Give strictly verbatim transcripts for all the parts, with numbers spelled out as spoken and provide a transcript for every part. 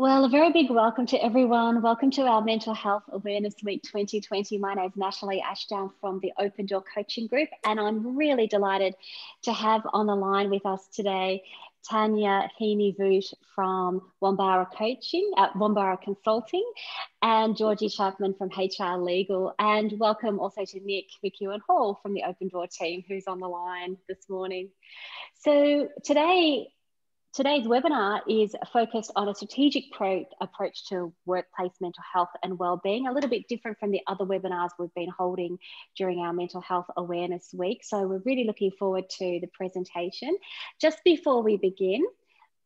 Well, a very big welcome to everyone. Welcome to our Mental Health Awareness Week twenty twenty. My name is Natalie Ashdown from the Open Door Coaching Group, and I'm really delighted to have on the line with us today Tanya Heaney-Voogt from Wombarra Coaching, uh, Wombarra Consulting, and Georgie Chapman from H R Legal. And welcome also to Nick McEwan-Hall from the Open Door team, who's on the line this morning. So today, Today's webinar is focused on a strategic pro approach to workplace mental health and wellbeing, a little bit different from the other webinars we've been holding during our Mental Health Awareness Week. So we're really looking forward to the presentation. Just before we begin,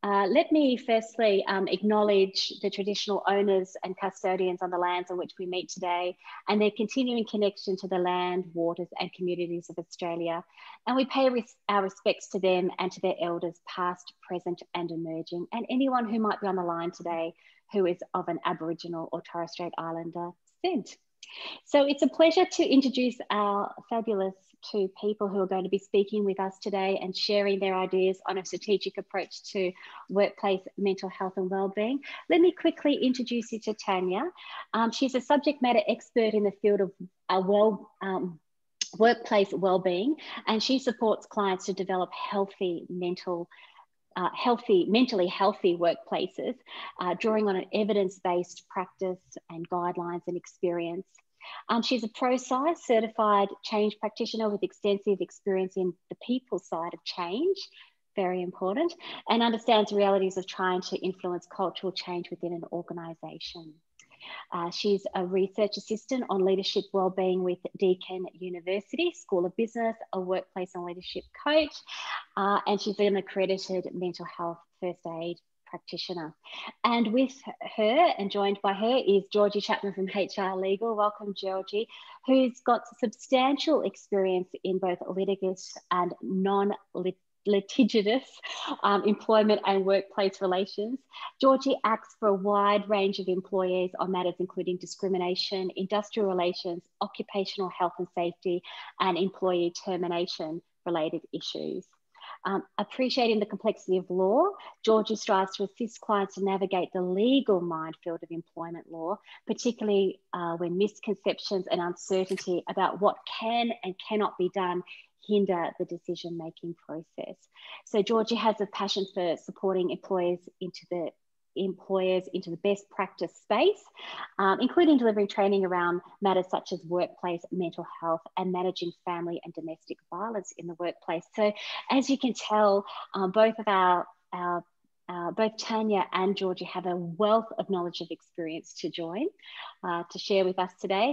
Uh, let me firstly um, acknowledge the traditional owners and custodians on the lands on which we meet today and their continuing connection to the land, waters and communities of Australia. And we pay res our respects to them and to their elders past, present and emerging, and anyone who might be on the line today who is of an Aboriginal or Torres Strait Islander descent. So it's a pleasure to introduce our fabulous two people who are going to be speaking with us today and sharing their ideas on a strategic approach to workplace mental health and wellbeing. Let me quickly introduce you to Tanya. Um, she's a subject matter expert in the field of uh, well, um, workplace wellbeing, and she supports clients to develop healthy mental Uh, healthy, mentally healthy workplaces, uh, drawing on an evidence-based practice and guidelines and experience. Um, she's a ProSci certified change practitioner with extensive experience in the people side of change, very important, and understands the realities of trying to influence cultural change within an organisation. Uh, she's a research assistant on leadership wellbeing with Deakin University School of Business, a workplace and leadership coach, uh, and she's an accredited mental health first aid practitioner. And with her and joined by her is Georgie Chapman from H R Legal. Welcome, Georgie, who's got substantial experience in both litigious and non-lit litigious um, employment and workplace relations. Georgie acts for a wide range of employees on matters including discrimination, industrial relations, occupational health and safety, and employee termination related issues. Um, appreciating the complexity of law, Georgie strives to assist clients to navigate the legal minefield of employment law, particularly uh, when misconceptions and uncertainty about what can and cannot be done hinder the decision-making process. So Georgie has a passion for supporting employers into the employers into the best practice space, um, including delivering training around matters such as workplace mental health and managing family and domestic violence in the workplace. So as you can tell, um, both of our, our Uh, both Tanya and Georgie have a wealth of knowledge of experience to join, uh, to share with us today.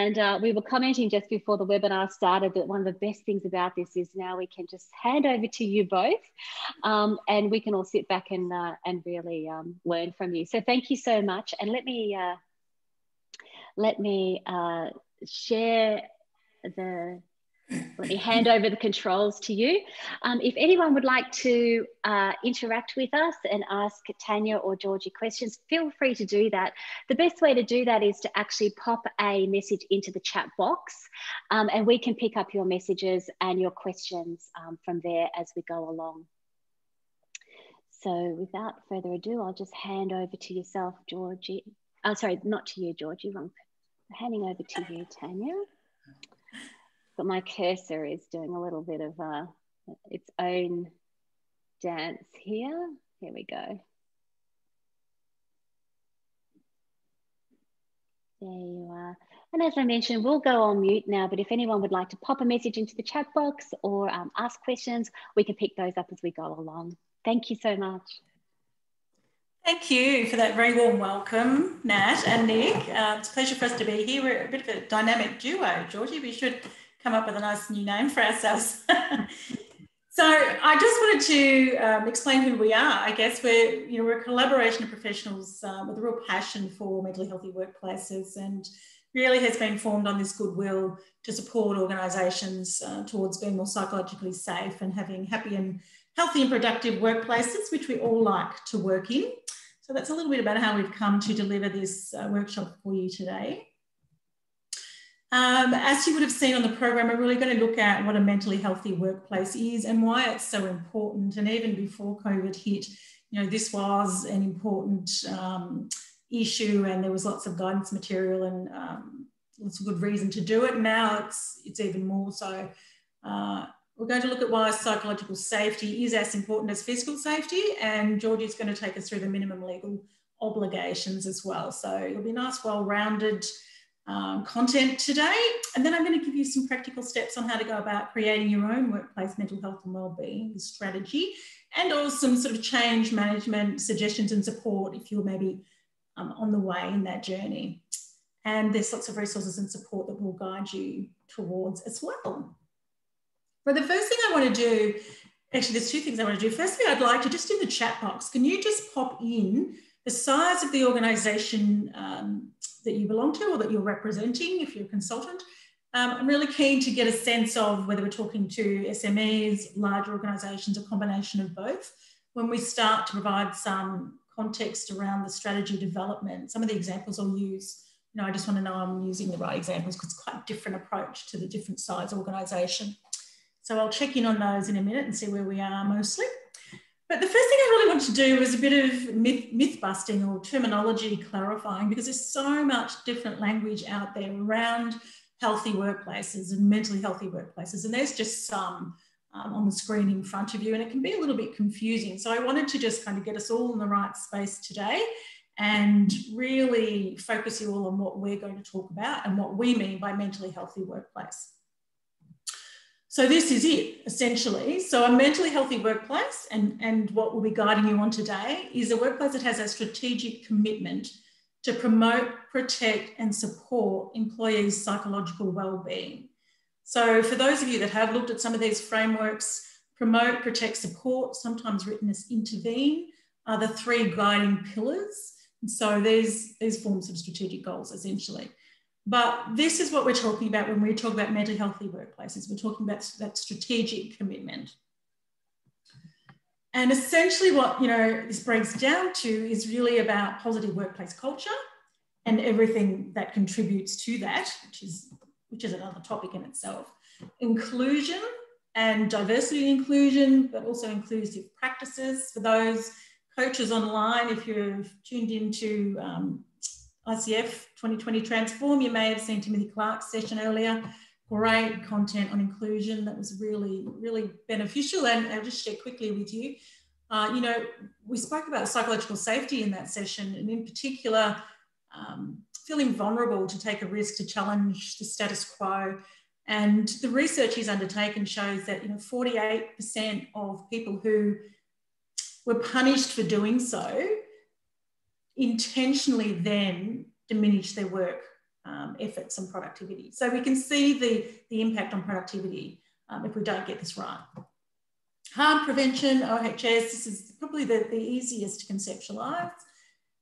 And uh, we were commenting just before the webinar started that one of the best things about this is now we can just hand over to you both, um, and we can all sit back and, uh, and really um, learn from you. So thank you so much. And let me, uh, let me uh, share the... Let me hand over the controls to you. Um, if anyone would like to uh, interact with us and ask Tanya or Georgie questions, feel free to do that. The best way to do that is to actually pop a message into the chat box, um, and we can pick up your messages and your questions um, from there as we go along. So without further ado, I'll just hand over to yourself, Georgie. Oh, sorry, not to you, Georgie, wrong. I'm handing over to you, Tanya. But my cursor is doing a little bit of uh, its own dance here. Here we go. There you are. And as I mentioned, we'll go on mute now, but if anyone would like to pop a message into the chat box or um, ask questions, we can pick those up as we go along. Thank you so much. Thank you for that very warm welcome, Nat and Nick. Uh, it's a pleasure for us to be here. We're a bit of a dynamic duo, Georgie. We should come up with a nice new name for ourselves. So I just wanted to um, explain who we are. I guess we're, you know, we're a collaboration of professionals um, with a real passion for mentally healthy workplaces, and really has been formed on this goodwill to support organisations uh, towards being more psychologically safe and having happy and healthy and productive workplaces, which we all like to work in. So that's a little bit about how we've come to deliver this uh, workshop for you today. Um, as you would have seen on the program, we're really going to look at what a mentally healthy workplace is and why it's so important. And even before COVID hit, you know, this was an important um, issue, and there was lots of guidance material, and um, lots of good reason to do it. Now it's, it's even more so. Uh, we're going to look at why psychological safety is as important as physical safety, and Georgie's going to take us through the minimum legal obligations as well. So it'll be nice, well-rounded um, content today. And then I'm going to give you some practical steps on how to go about creating your own workplace mental health and wellbeing strategy, and also some sort of change management suggestions and support if you're maybe um, on the way in that journey. And there's lots of resources and support that will guide you towards as well. But the first thing I want to do, actually there's two things I want to do. Firstly, I'd like to just in the chat box, can you just pop in the size of the organisation um, that you belong to or that you're representing if you're a consultant. Um, I'm really keen to get a sense of whether we're talking to S M Es, larger organisations, a combination of both, when we start to provide some context around the strategy development. Some of the examples I'll use, you know, I just want to know I'm using the right examples because it's quite a different approach to the different size organisation. So I'll check in on those in a minute and see where we are mostly. But the first thing I really want to do is a bit of myth, myth busting or terminology clarifying, because there's so much different language out there around healthy workplaces and mentally healthy workplaces. And there's just some um, on the screen in front of you, and it can be a little bit confusing. So I wanted to just kind of get us all in the right space today and really focus you all on what we're going to talk about and what we mean by mentally healthy workplace. So this is it, essentially. So a mentally healthy workplace, and, and what we'll be guiding you on today, is a workplace that has a strategic commitment to promote, protect, and support employees' psychological well-being. So for those of you that have looked at some of these frameworks, promote, protect, support, sometimes written as intervene, are the three guiding pillars. And so these, these forms of strategic goals, essentially. But this is what we're talking about when we talk about mentally healthy workplaces. We're talking about that strategic commitment. And essentially what, you know, this breaks down to is really about positive workplace culture and everything that contributes to that, which is, which is another topic in itself. Inclusion and diversity and inclusion, but also inclusive practices. For those coaches online, if you've tuned into um, I C F twenty twenty Transform, you may have seen Timothy Clark's session earlier. Great content on inclusion that was really, really beneficial. And I'll just share quickly with you. Uh, you know, we spoke about psychological safety in that session, and in particular, um, feeling vulnerable to take a risk, to challenge the status quo. And the research he's undertaken shows that, you know, forty-eight percent of people who were punished for doing so intentionally then diminish their work um, efforts and productivity. So we can see the, the impact on productivity um, if we don't get this right. Harm prevention, O H S, this is probably the, the easiest to conceptualise,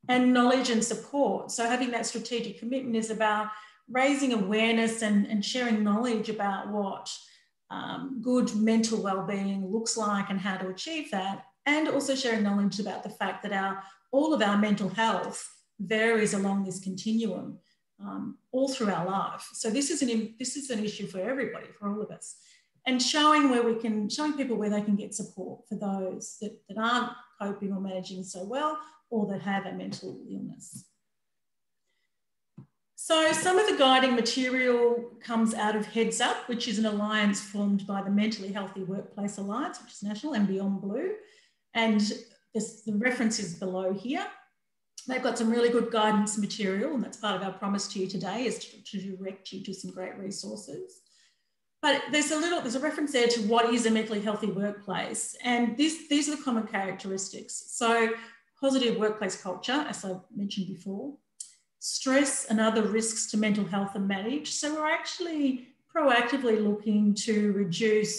and knowledge and support. So having that strategic commitment is about raising awareness and, and sharing knowledge about what um, good mental wellbeing looks like and how to achieve that, and also sharing knowledge about the fact that our all of our mental health varies along this continuum um, all through our life. So this is an this is an issue for everybody, for all of us. And showing where we can, showing people where they can get support for those that, that aren't coping or managing so well, or that have a mental illness. So some of the guiding material comes out of Heads Up, which is an alliance formed by the Mentally Healthy Workplace Alliance, which is national, and Beyond Blue. And This, the reference is below here. They've got some really good guidance material, and that's part of our promise to you today, is to, to direct you to some great resources. But there's a little, there's a reference there to what is a mentally healthy workplace. And this, these are the common characteristics. So positive workplace culture, as I mentioned before, stress and other risks to mental health are managed. So we're actually proactively looking to reduce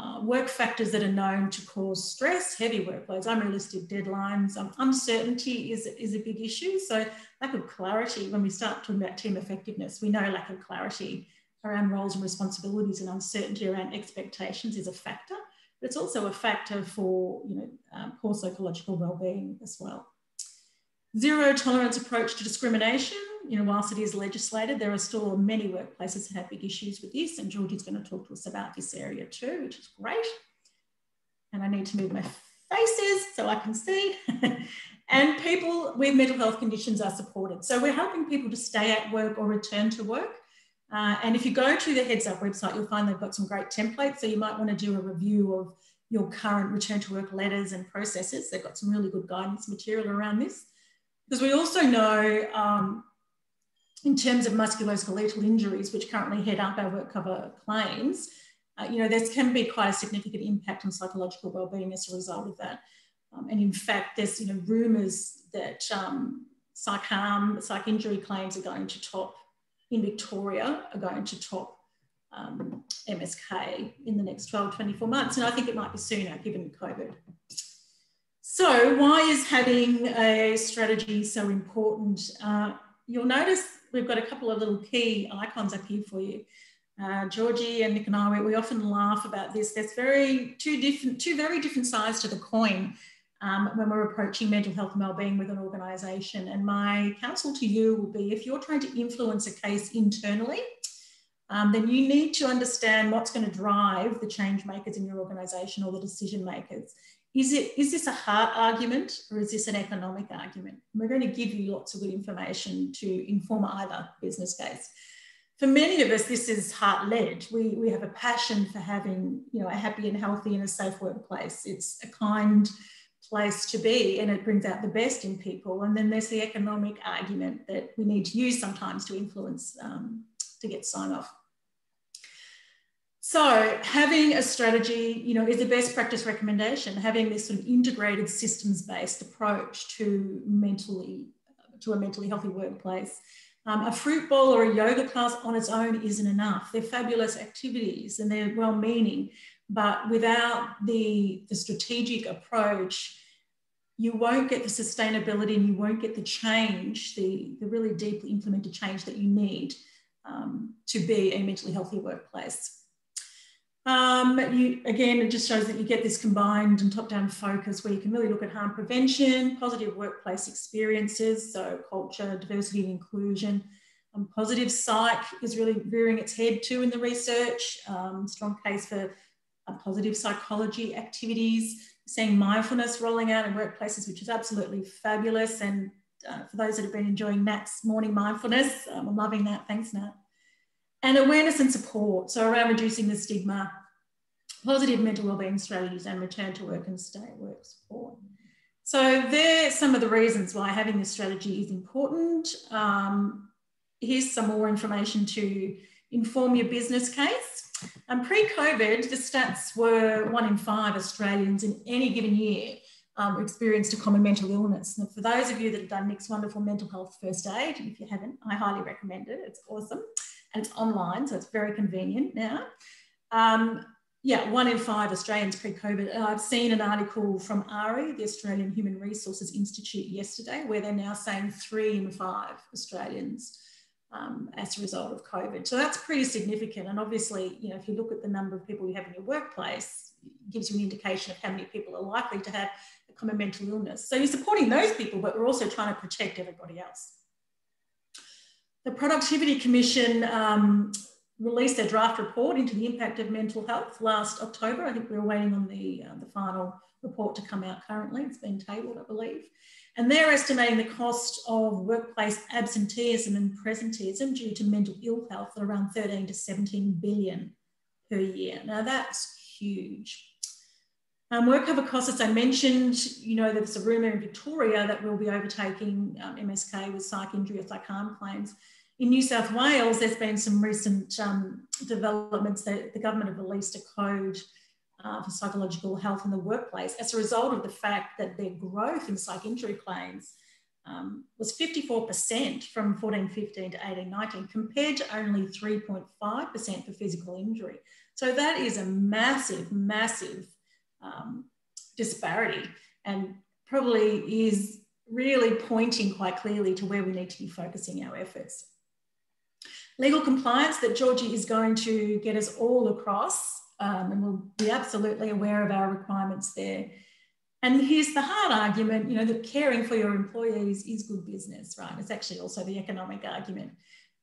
Uh, work factors that are known to cause stress, heavy workloads, unrealistic deadlines, um, uncertainty is, is a big issue. So lack of clarity, when we start talking about team effectiveness, we know lack of clarity around roles and responsibilities, and uncertainty around expectations is a factor, but it's also a factor for, you know, um, poor psychological wellbeing as well. Zero tolerance approach to discrimination. You know, whilst it is legislated, there are still many workplaces that have big issues with this, and Georgie's going to talk to us about this area too, which is great. And I need to move my faces so I can see. And people with mental health conditions are supported. So we're helping people to stay at work or return to work. Uh, and if you go to the Heads Up website, you'll find they've got some great templates. So you might want to do a review of your current return to work letters and processes. They've got some really good guidance material around this. Because we also know um, in terms of musculoskeletal injuries, which currently head up our work cover claims, uh, you know, there can be quite a significant impact on psychological wellbeing as a result of that. Um, and in fact, there's, you know, rumours that um, psych harm, psych injury claims are going to top, in Victoria, are going to top um, M S K in the next twelve, twenty-four months. And I think it might be sooner given COVID. So why is having a strategy so important? Uh, you'll notice we've got a couple of little key icons up here for you. Uh, Georgie and Nick and I, we, we often laugh about this. There's very, two, different, two very different sides to the coin um, when we're approaching mental health and wellbeing with an organisation. And my counsel to you will be, if you're trying to influence a case internally, um, then you need to understand what's going to drive the change makers in your organisation or the decision makers. Is, it, is this a heart argument or is this an economic argument? And we're going to give you lots of good information to inform either business case. For many of us, this is heart-led. We, we have a passion for having, you know, a happy and healthy and a safe workplace. It's a kind place to be and it brings out the best in people. And then there's the economic argument that we need to use sometimes to influence, um, to get sign-off. So having a strategy, you know, is a best practice recommendation, having this sort of integrated systems-based approach to, mentally, to a mentally healthy workplace. Um, a fruit bowl or a yoga class on its own isn't enough. They're fabulous activities and they're well-meaning, but without the, the strategic approach, you won't get the sustainability and you won't get the change, the, the really deeply implemented change that you need um, to be a mentally healthy workplace. Um, you, again, it just shows that you get this combined and top-down focus where you can really look at harm prevention, positive workplace experiences, so culture, diversity and inclusion. Um, positive psych is really rearing its head too in the research. Um, strong case for uh, positive psychology activities, seeing mindfulness rolling out in workplaces, which is absolutely fabulous. And uh, for those that have been enjoying Nat's morning mindfulness, um, I'm loving that. Thanks, Nat. And awareness and support, so around reducing the stigma, positive mental wellbeing strategies and return to work and stay at work support. So there's some of the reasons why having this strategy is important. Um, here's some more information to inform your business case. And um, pre-COVID, the stats were one in five Australians in any given year um, experienced a common mental illness. And for those of you that have done Nick's wonderful mental health first aid, if you haven't, I highly recommend it, it's awesome. And it's online, so it's very convenient now. Um, yeah, one in five Australians pre-COVID. And I've seen an article from A R I, the Australian Human Resources Institute, yesterday, where they're now saying three in five Australians um, as a result of COVID. So that's pretty significant. And obviously, you know, if you look at the number of people you have in your workplace, it gives you an indication of how many people are likely to have a common mental illness. So you're supporting those people, but we're also trying to protect everybody else. The Productivity Commission um, released their draft report into the impact of mental health last October. I think we were waiting on the, uh, the final report to come out currently. It's been tabled, I believe. And they're estimating the cost of workplace absenteeism and presenteeism due to mental ill health at around thirteen to seventeen billion per year. Now that's huge. Um, work cover costs, as I mentioned, you know, there's a rumour in Victoria that we'll be overtaking um, M S K with psych injury or psych harm claims. In New South Wales, there's been some recent um, developments that the government have released a code uh, for psychological health in the workplace as a result of the fact that their growth in psych injury claims um, was fifty-four percent from fourteen fifteen to eighteen nineteen, compared to only three point five percent for physical injury. So that is a massive, massive Um, disparity, and probably is really pointing quite clearly to where we need to be focusing our efforts. Legal compliance that Georgie is going to get us all across, um, and we'll be absolutely aware of our requirements there. And here's the hard argument, you know, that caring for your employees is good business, right? It's actually also the economic argument.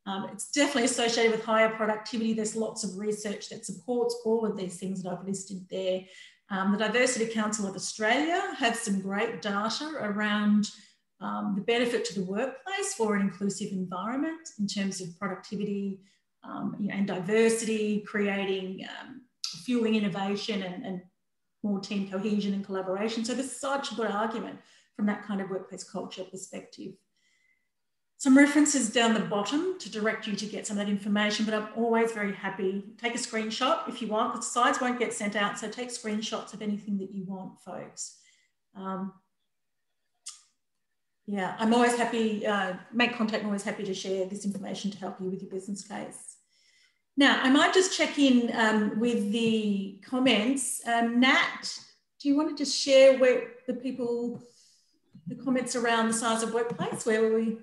Um, it's definitely associated with higher productivity. There's lots of research that supports all of these things that I've listed there. Um, the Diversity Council of Australia have some great data around um, the benefit to the workplace for an inclusive environment in terms of productivity um, you know, and diversity, creating, um, fueling innovation and, and more team cohesion and collaboration. So there's such a good argument from that kind of workplace culture perspective. Some references down the bottom to direct you to get some of that information, but I'm always very happy. Take a screenshot if you want, because slides won't get sent out, so take screenshots of anything that you want, folks. Um, yeah, I'm always happy, uh, make contact, I'm always happy to share this information to help you with your business case. Now, I might just check in um, with the comments. Um, Nat, do you want to just share where the people, the comments around the size of workplace, where were we?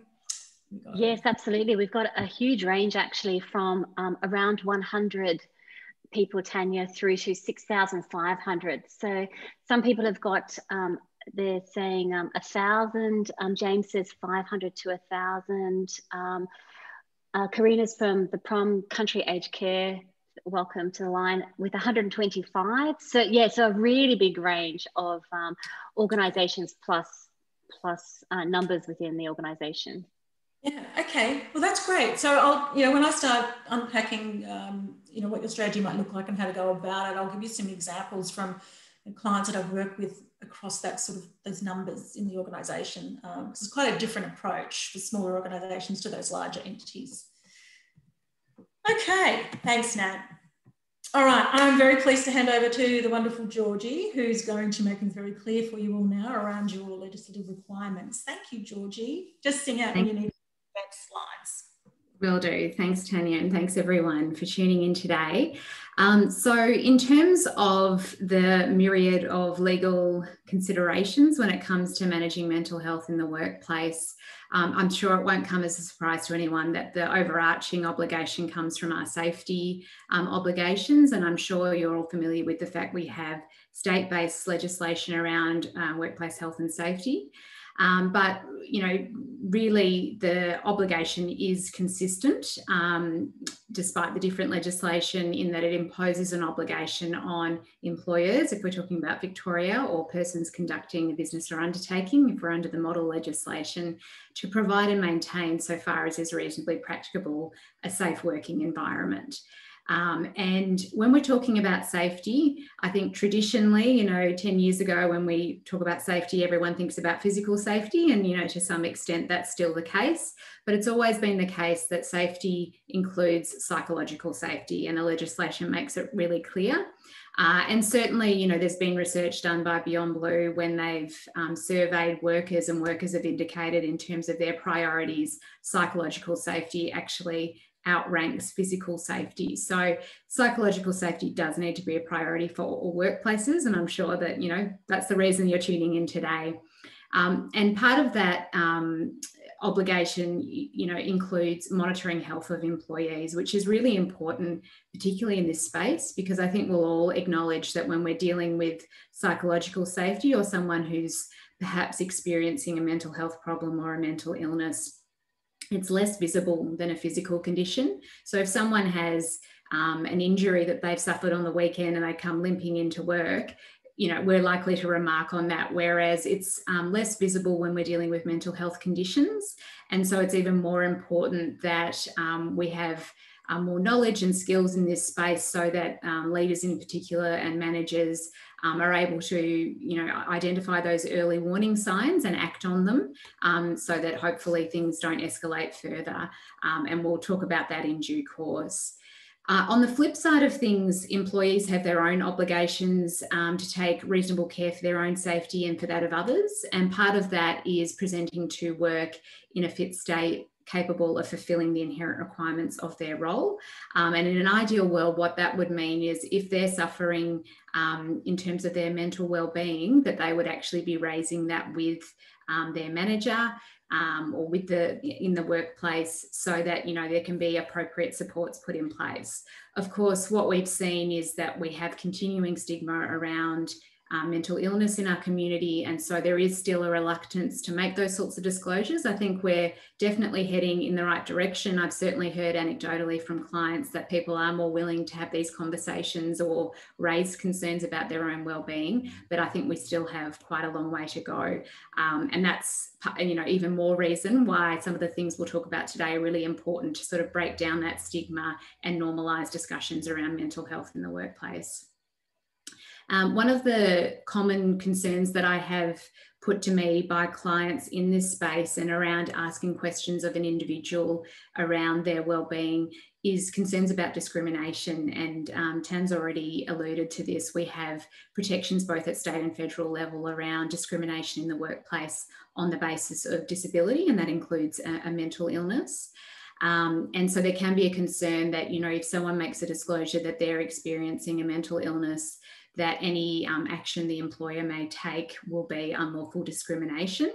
Yes, absolutely. We've got a huge range actually from um, around one hundred people, Tanya, through to six thousand five hundred. So some people have got, um, they're saying um, one thousand, um, James says five hundred to one thousand. Um, uh, Karina's from the Prom Country Aged Care, welcome to the line, with one hundred twenty-five. So yeah, so a really big range of um, organisations plus, plus uh, numbers within the organisation. Yeah, okay, well, that's great. So I'll, you know, when I start unpacking, um, you know, what your strategy might look like and how to go about it, I'll give you some examples from clients that I've worked with across that sort of those numbers in the organisation. Um, it's quite a different approach for smaller organisations to those larger entities. Okay, thanks, Nat. All right, I'm very pleased to hand over to the wonderful Georgie, who's going to make things very clear for you all now around your legislative requirements. Thank you, Georgie. Just sing out when you need slides. Will do. Thanks, Tanya, and thanks everyone for tuning in today. Um, so in terms of the myriad of legal considerations when it comes to managing mental health in the workplace, um, I'm sure it won't come as a surprise to anyone that the overarching obligation comes from our safety um, obligations, and I'm sure you're all familiar with the fact we have state-based legislation around uh, workplace health and safety. Um, but, you know, really the obligation is consistent um, despite the different legislation, in that it imposes an obligation on employers, if we're talking about Victoria, or persons conducting a business or undertaking, if we're under the model legislation, to provide and maintain, so far as is reasonably practicable, a safe working environment. Um, and when we're talking about safety, I think traditionally, you know, ten years ago, when we talk about safety, everyone thinks about physical safety. And, you know, to some extent, that's still the case. But it's always been the case that safety includes psychological safety, and the legislation makes it really clear. Uh, and certainly, you know, there's been research done by Beyond Blue when they've um, surveyed workers, and workers have indicated in terms of their priorities, psychological safety actually outranks physical safety. So psychological safety does need to be a priority for all workplaces, and I'm sure that, you know, that's the reason you're tuning in today. Um, and part of that um, obligation, you know, includes monitoring health of employees, which is really important, particularly in this space, because I think we'll all acknowledge that when we're dealing with psychological safety, or someone who's perhaps experiencing a mental health problem or a mental illness, it's less visible than a physical condition. So if someone has um, an injury that they've suffered on the weekend and they come limping into work, you know, we're likely to remark on that, whereas it's um, less visible when we're dealing with mental health conditions. And so it's even more important that um, we have uh, more knowledge and skills in this space, so that um, leaders in particular and managers Um, are able to, you know, identify those early warning signs and act on them, um, so that hopefully things don't escalate further. Um, and we'll talk about that in due course. Uh, on the flip side of things, employees have their own obligations um, to take reasonable care for their own safety and for that of others. And part of that is presenting to work in a fit state, capable of fulfilling the inherent requirements of their role. Um, and in an ideal world, what that would mean is if they're suffering um, in terms of their mental well-being, that they would actually be raising that with um, their manager um, or with the in the workplace, so that, you know, there can be appropriate supports put in place. Of course, what we've seen is that we have continuing stigma around um, mental illness in our community. And so there is still a reluctance to make those sorts of disclosures. I think we're definitely heading in the right direction. I've certainly heard anecdotally from clients that people are more willing to have these conversations or raise concerns about their own well-being, but I think we still have quite a long way to go. Um, and that's, you know, even more reason why some of the things we'll talk about today are really important to sort of break down that stigma and normalise discussions around mental health in the workplace. Um, one of the common concerns that I have put to me by clients in this space and around asking questions of an individual around their wellbeing is concerns about discrimination. And um, Tan's already alluded to this. We have protections both at state and federal level around discrimination in the workplace on the basis of disability, and that includes a, a mental illness. Um, and so there can be a concern that, you know, if someone makes a disclosure that they're experiencing a mental illness, that any um, action the employer may take will be unlawful discrimination.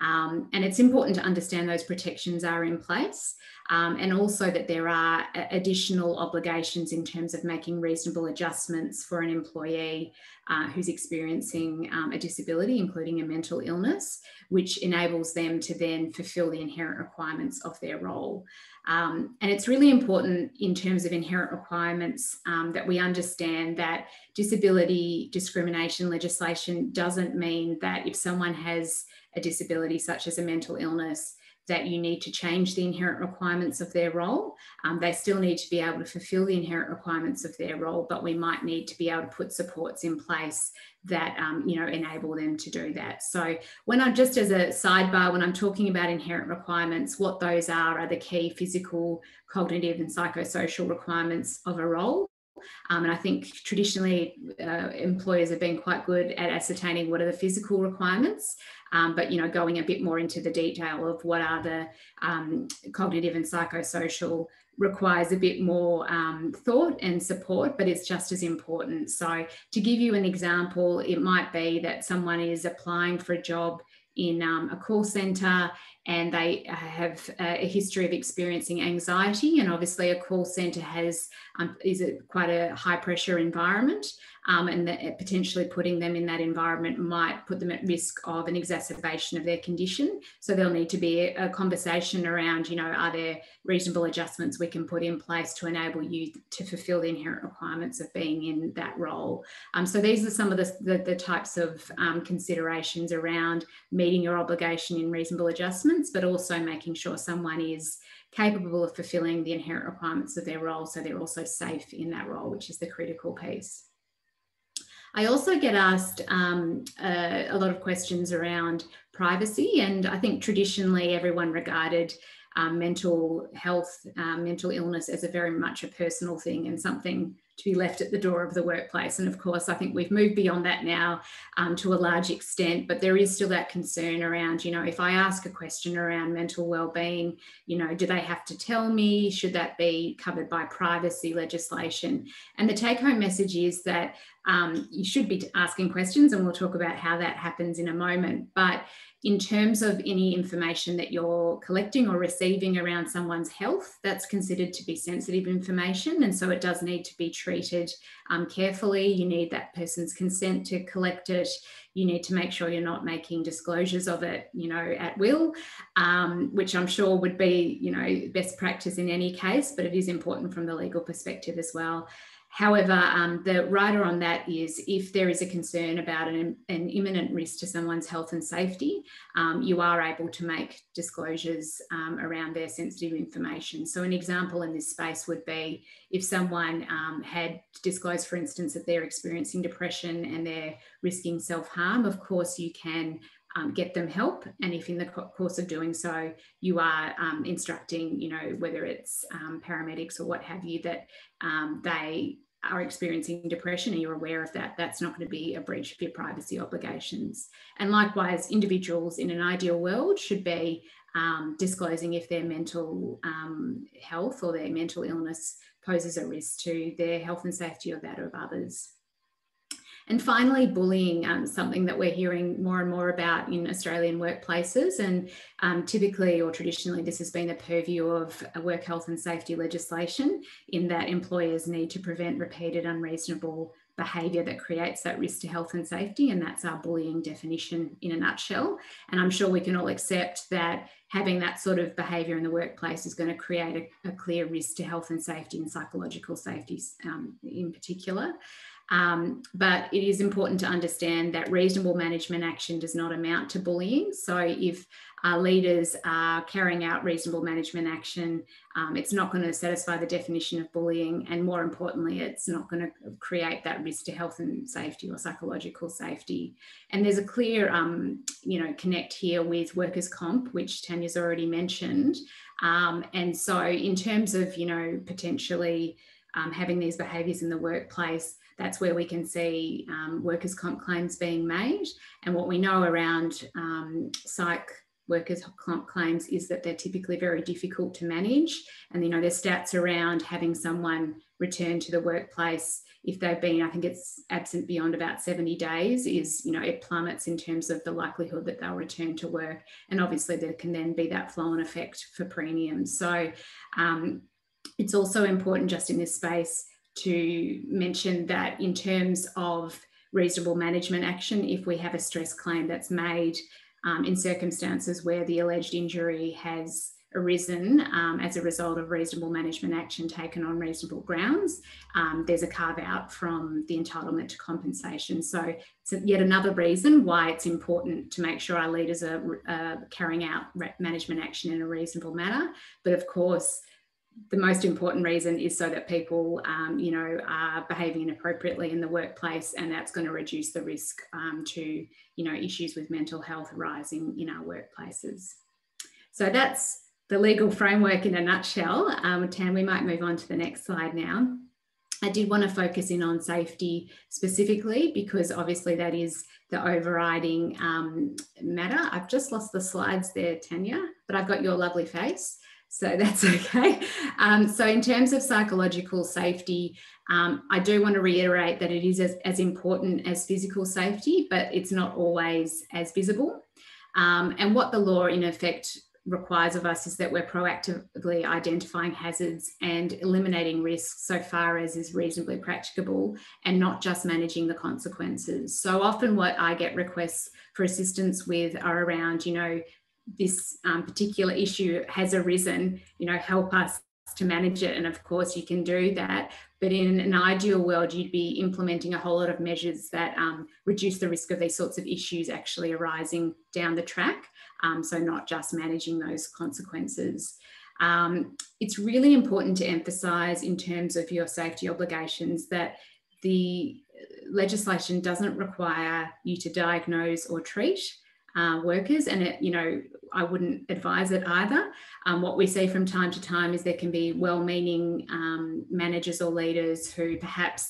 Um, and it's important to understand those protections are in place, um, and also that there are additional obligations in terms of making reasonable adjustments for an employee uh, who's experiencing um, a disability, including a mental illness, which enables them to then fulfill the inherent requirements of their role. Um, and it's really important in terms of inherent requirements um, that we understand that disability discrimination legislation doesn't mean that if someone has a disability such as a mental illness, that you need to change the inherent requirements of their role. Um, they still need to be able to fulfill the inherent requirements of their role, but we might need to be able to put supports in place that um, you know, enable them to do that. So when I'm just as a sidebar, when I'm talking about inherent requirements, what those are are the key physical, cognitive and psychosocial requirements of a role. Um, and I think traditionally uh, employers have been quite good at ascertaining what are the physical requirements, um, but, you know, going a bit more into the detail of what are the um, cognitive and psychosocial requires a bit more um, thought and support, but it's just as important. So to give you an example, it might be that someone is applying for a job in um, a call centre, and they have a history of experiencing anxiety. And obviously a call centre has um, is a, quite a high pressure environment, um, and that potentially putting them in that environment might put them at risk of an exacerbation of their condition. So there'll need to be a conversation around, you know, are there reasonable adjustments we can put in place to enable you to fulfil the inherent requirements of being in that role. Um, so these are some of the, the, the types of um, considerations around meeting your obligation in reasonable adjustments, but also making sure someone is capable of fulfilling the inherent requirements of their role, so they're also safe in that role, which is the critical piece. I also get asked um, uh, a lot of questions around privacy, and I think traditionally everyone regarded um, mental health, uh, mental illness as a very much a personal thing and something to be left at the door of the workplace. And of course, I think we've moved beyond that now um, to a large extent, but there is still that concern around, you know, if I ask a question around mental wellbeing, you know, do they have to tell me? Should that be covered by privacy legislation? And the take home message is that um, you should be asking questions, and we'll talk about how that happens in a moment. But in terms of any information that you're collecting or receiving around someone's health, that's considered to be sensitive information. And so it does need to be treated um, carefully. You need that person's consent to collect it. You need to make sure you're not making disclosures of it, you know, at will, um, which I'm sure would be, you know, best practice in any case, but it is important from the legal perspective as well. However, um, the rider on that is if there is a concern about an, an imminent risk to someone's health and safety, um, you are able to make disclosures um, around their sensitive information. So an example in this space would be if someone um, had disclosed, for instance, that they're experiencing depression and they're risking self-harm, of course you can Um, get them help, and if in the co course of doing so you are um, instructing, you know, whether it's um, paramedics or what have you, that um, they are experiencing depression and you're aware of that, that's not going to be a breach of your privacy obligations. And likewise, individuals in an ideal world should be um, disclosing if their mental um, health or their mental illness poses a risk to their health and safety or that of others. And finally, bullying, um, something that we're hearing more and more about in Australian workplaces. And um, typically or traditionally, this has been the purview of work health and safety legislation, in that employers need to prevent repeated unreasonable behaviour that creates that risk to health and safety, and that's our bullying definition in a nutshell. And I'm sure we can all accept that having that sort of behaviour in the workplace is going to create a, a clear risk to health and safety and psychological safety um, in particular. Um, but it is important to understand that reasonable management action does not amount to bullying. So if our leaders are carrying out reasonable management action, um, it's not going to satisfy the definition of bullying, and more importantly, it's not going to create that risk to health and safety or psychological safety. And there's a clear um, you know, connect here with workers' comp, which Tanya's already mentioned. Um, and so in terms of, you know, potentially um, having these behaviours in the workplace, that's where we can see um, workers' comp claims being made. And what we know around um, psych workers' comp claims is that they're typically very difficult to manage. And, you know, there's stats around having someone return to the workplace if they've been, I think it's absent beyond about seventy days, is, you know, it plummets in terms of the likelihood that they'll return to work. And obviously there can then be that flow-on effect for premiums. So um, it's also important just in this space to mention that in terms of reasonable management action, if we have a stress claim that's made um, in circumstances where the alleged injury has arisen um, as a result of reasonable management action taken on reasonable grounds, um, there's a carve out from the entitlement to compensation. So it's yet another reason why it's important to make sure our leaders are uh, carrying out management action in a reasonable manner. But of course, the most important reason is so that people, um, you know, are behaving inappropriately in the workplace, and that's going to reduce the risk um, to, you know, issues with mental health arising in our workplaces. So that's the legal framework in a nutshell. Um, Tan, we might move on to the next slide now. I did want to focus in on safety specifically because obviously that is the overriding um, matter. I've just lost the slides there, Tanya, but I've got your lovely face, so that's okay. Um, so in terms of psychological safety, um, I do want to reiterate that it is as, as important as physical safety, but it's not always as visible. Um, and what the law in effect requires of us is that we're proactively identifying hazards and eliminating risks so far as is reasonably practicable, and not just managing the consequences. So often what I get requests for assistance with are around, you know, this um, particular issue has arisen, you know, help us to manage it. And of course you can do that, but in an ideal world, you'd be implementing a whole lot of measures that um, reduce the risk of these sorts of issues actually arising down the track. Um, so not just managing those consequences. Um, it's really important to emphasise in terms of your safety obligations that the legislation doesn't require you to diagnose or treat Uh, workers, and it, you know, I wouldn't advise it either. Um, what we see from time to time is there can be well-meaning um, managers or leaders who perhaps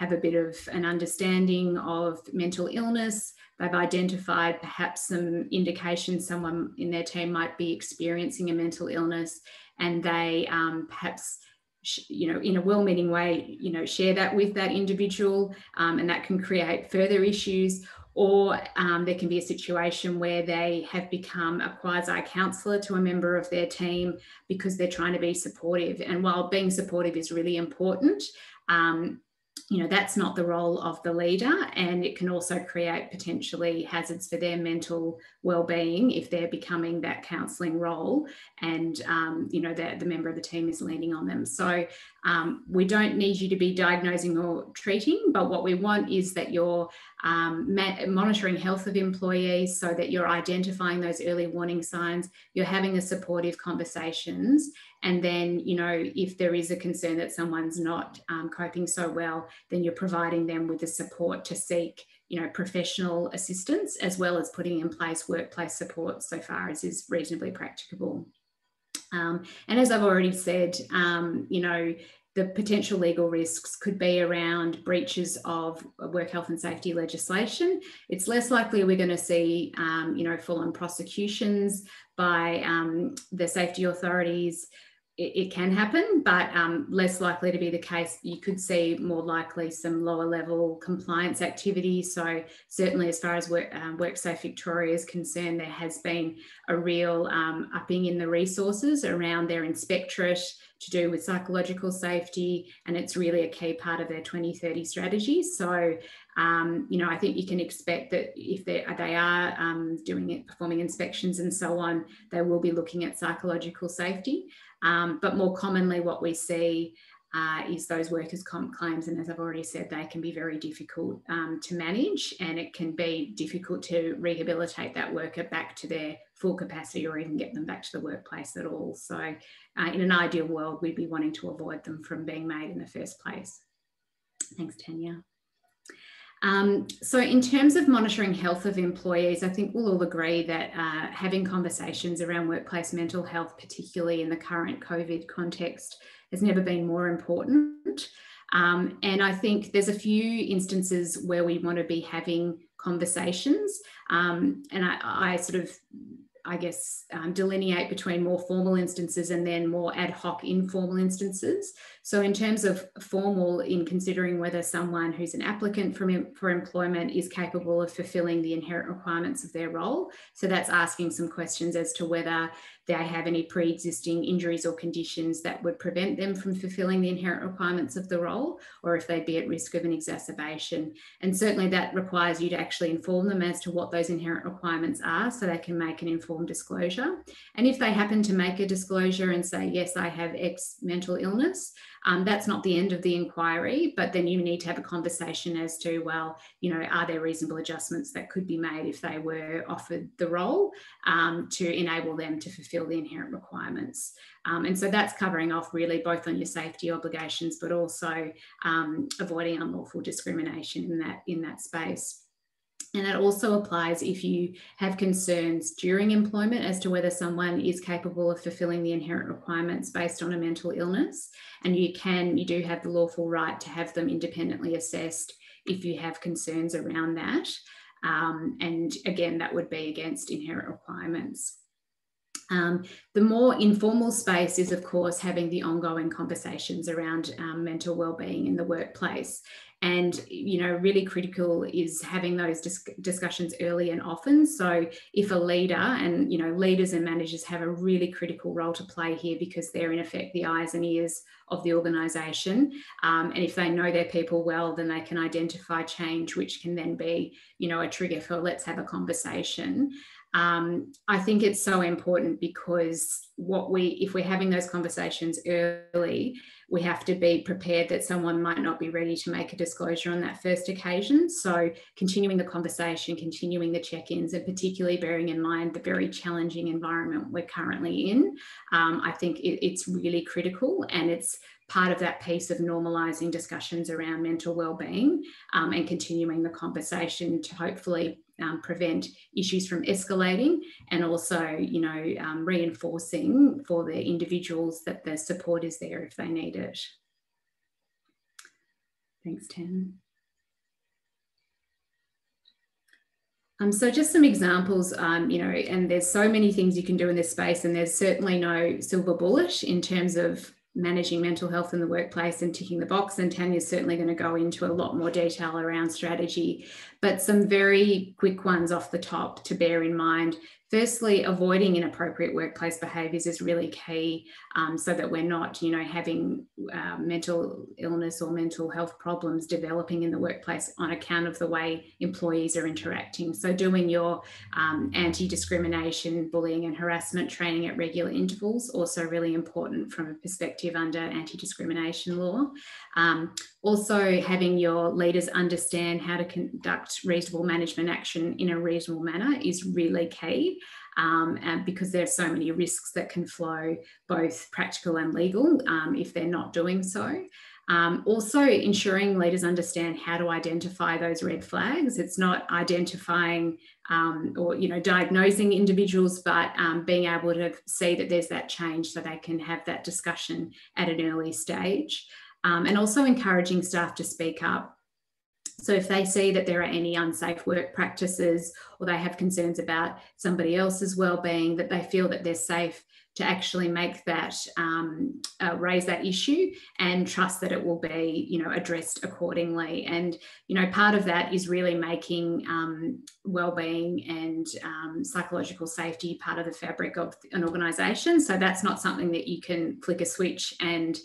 have a bit of an understanding of mental illness. They've identified perhaps some indications someone in their team might be experiencing a mental illness, and they um, perhaps, you know, in a well-meaning way, you know, share that with that individual, um, and that can create further issues. Or um, there can be a situation where they have become a quasi-counsellor to a member of their team because they're trying to be supportive. And while being supportive is really important, um, you know, that's not the role of the leader, and it can also create potentially hazards for their mental well-being if they're becoming that counselling role and, um, you know, the, the member of the team is leaning on them. So um, we don't need you to be diagnosing or treating, but what we want is that you're um, monitoring health of employees so that you're identifying those early warning signs, you're having the supportive conversations, and then, you know, if there is a concern that someone's not um, coping so well, then you're providing them with the support to seek, you know, professional assistance, as well as putting in place workplace support so far as is reasonably practicable. Um, and as I've already said, um, you know, the potential legal risks could be around breaches of work health and safety legislation. It's less likely we're going to see, um, you know, full-on prosecutions by um, the safety authorities. It can happen, but um, less likely to be the case. You could see more likely some lower level compliance activity. So certainly as far as work, um, WorkSafe Victoria is concerned, there has been a real um, upping in the resources around their inspectorate, to do with psychological safety, and it's really a key part of their twenty thirty strategy. So, um, you know, I think you can expect that if they are, they are um, doing it, performing inspections and so on, they will be looking at psychological safety. Um, but more commonly, what we see Uh, is those workers' comp claims, and as I've already said, they can be very difficult um, to manage, and it can be difficult to rehabilitate that worker back to their full capacity or even get them back to the workplace at all. So uh, in an ideal world, we'd be wanting to avoid them from being made in the first place. Thanks, Tanya. Um, so in terms of monitoring health of employees, I think we'll all agree that uh, having conversations around workplace mental health, particularly in the current COVID context, has never been more important. Um, and I think there's a few instances where we want to be having conversations. Um, and I, I sort of, I guess, um, delineate between more formal instances and then more ad hoc informal instances. So in terms of formal, in considering whether someone who's an applicant for, for employment is capable of fulfilling the inherent requirements of their role. So that's asking some questions as to whether they have any pre-existing injuries or conditions that would prevent them from fulfilling the inherent requirements of the role, or if they'd be at risk of an exacerbation. And certainly that requires you to actually inform them as to what those inherent requirements are so they can make an informed disclosure. And if they happen to make a disclosure and say, yes, I have X mental illness, Um, that's not the end of the inquiry, but then you need to have a conversation as to, well, you know, are there reasonable adjustments that could be made if they were offered the role um, to enable them to fulfill the inherent requirements? Um, and so that's covering off really both on your safety obligations, but also um, avoiding unlawful discrimination in that, in that space. And it also applies if you have concerns during employment as to whether someone is capable of fulfilling the inherent requirements based on a mental illness. And you can, you do have the lawful right to have them independently assessed if you have concerns around that. Um, and again, that would be against inherent requirements. Um, the more informal space is, of course, having the ongoing conversations around um, mental wellbeing in the workplace. And, you know, really critical is having those dis discussions early and often. So if a leader, and, you know, leaders and managers have a really critical role to play here, because they're in effect the eyes and ears of the organisation. Um, and if they know their people well, then they can identify change, which can then be, you know, a trigger for let's have a conversation. Um, I think it's so important because what we, if we're having those conversations early, we have to be prepared that someone might not be ready to make a disclosure on that first occasion. So continuing the conversation, continuing the check-ins, and particularly bearing in mind the very challenging environment we're currently in, um, I think it, it's really critical, and it's part of that piece of normalising discussions around mental wellbeing um, and continuing the conversation to hopefully Um, prevent issues from escalating, and also, you know, um, reinforcing for the individuals that the support is there if they need it. Thanks, Tan. Um, so just some examples, um, you know, and there's so many things you can do in this space, and there's certainly no silver bullet in terms of managing mental health in the workplace and ticking the box. And Tanya's certainly going to go into a lot more detail around strategy, but some very quick ones off the top to bear in mind. Firstly, avoiding inappropriate workplace behaviours is really key, um, so that we're not, you know, having uh, mental illness or mental health problems developing in the workplace on account of the way employees are interacting. So doing your um, anti-discrimination, bullying and harassment training at regular intervals, also really important from a perspective under anti-discrimination law. Um, also having your leaders understand how to conduct reasonable management action in a reasonable manner is really key. Um, and because there are so many risks that can flow, both practical and legal, um, if they're not doing so. Um, also ensuring leaders understand how to identify those red flags. It's not identifying um, or, you know, diagnosing individuals, but um, being able to see that there's that change so they can have that discussion at an early stage. Um, and also encouraging staff to speak up. So if they see that there are any unsafe work practices, or they have concerns about somebody else's wellbeing, that they feel that they're safe to actually make that, um, uh, raise that issue and trust that it will be, you know, addressed accordingly. And, you know, part of that is really making um, wellbeing and um, psychological safety part of the fabric of an organisation. So that's not something that you can flick a switch and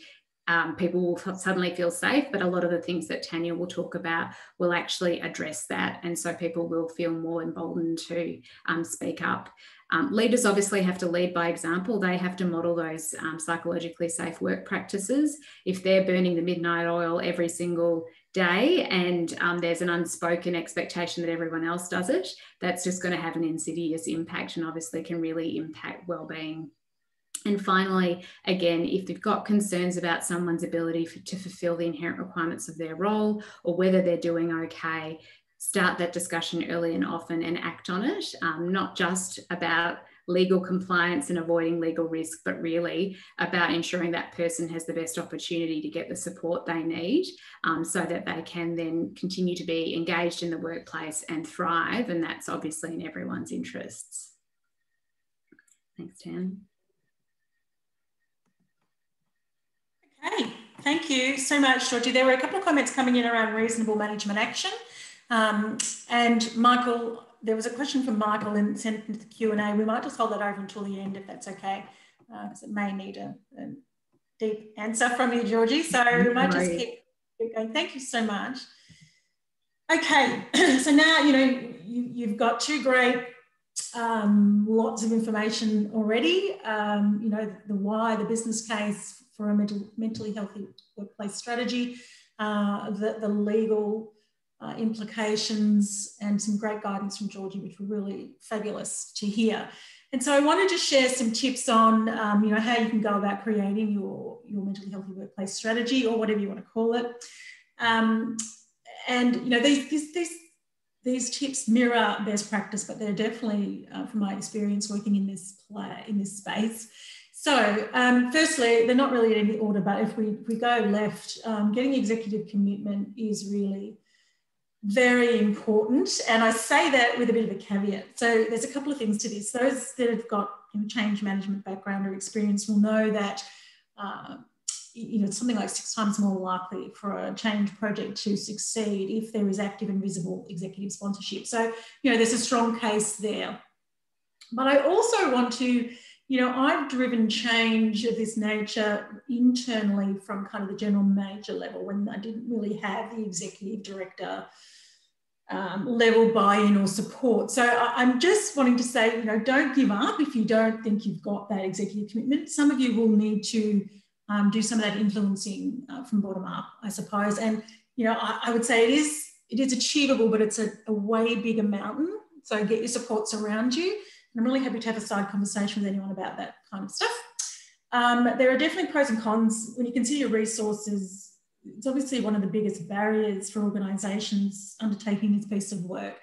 um, people will suddenly feel safe, but a lot of the things that Tanya will talk about will actually address that. And so people will feel more emboldened to um, speak up. Um, leaders obviously have to lead by example. They have to model those um, psychologically safe work practices. If they're burning the midnight oil every single day and um, there's an unspoken expectation that everyone else does it, that's just going to have an insidious impact and obviously can really impact wellbeing. And finally, again, if they've got concerns about someone's ability for, to fulfill the inherent requirements of their role or whether they're doing okay, start that discussion early and often and act on it, um, not just about legal compliance and avoiding legal risk, but really about ensuring that person has the best opportunity to get the support they need um, so that they can then continue to be engaged in the workplace and thrive. And that's obviously in everyone's interests. Thanks, Tam. Okay, thank you so much, Georgie. There were a couple of comments coming in around reasonable management action. Um, and Michael, there was a question from Michael and sent into the Q and A. We might just hold that over until the end if that's okay, because uh, it may need a, a deep answer from you, Georgie. So we might just keep, keep going. Thank you so much. Okay, so now, you know, you, you've got two great, um, lots of information already. Um, you know, the, the why, the business case for a mental, mentally healthy workplace strategy, uh, the, the legal Uh, implications, and some great guidance from Georgie, which were really fabulous to hear. And so I wanted to share some tips on, um, you know, how you can go about creating your, your mentally healthy workplace strategy or whatever you want to call it. Um, and, you know, these, these, these, these tips mirror best practice, but they're definitely, uh, from my experience working in this, play, in this space. So um, firstly, they're not really in any order, but if we, if we go left, um, getting executive commitment is really very important, and I say that with a bit of a caveat. So there's a couple of things to this. Those that have got change management background or experience will know that uh, you know, it's something like six times more likely for a change project to succeed if there is active and visible executive sponsorship. So you know, there's a strong case there. But I also want to, you know, I've driven change of this nature internally from kind of the general manager level when I didn't really have the executive director um, level buy-in or support. So I, I'm just wanting to say, you know, don't give up if you don't think you've got that executive commitment. Some of you will need to um, do some of that influencing uh, from bottom up, I suppose. And, you know, I, I would say it is, it is achievable, but it's a, a way bigger mountain. So get your supports around you. I'm really happy to have a side conversation with anyone about that kind of stuff. Um, there are definitely pros and cons. When you consider your resources, it's obviously one of the biggest barriers for organisations undertaking this piece of work.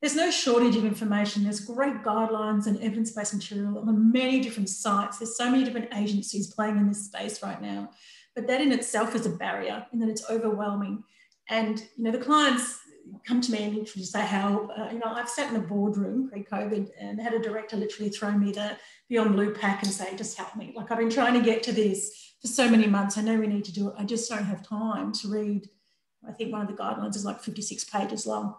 There's no shortage of information. There's great guidelines and evidence-based material on many different sites. There's so many different agencies playing in this space right now. But that in itself is a barrier in that it's overwhelming. And, you know, the clients come to me and literally say help. Uh, you know, I've sat in a boardroom pre-COVID and had a director literally throw me the Beyond Blue pack and say, just help me. Like, I've been trying to get to this for so many months. I know we need to do it. I just don't have time to read. I think one of the guidelines is like fifty-six pages long.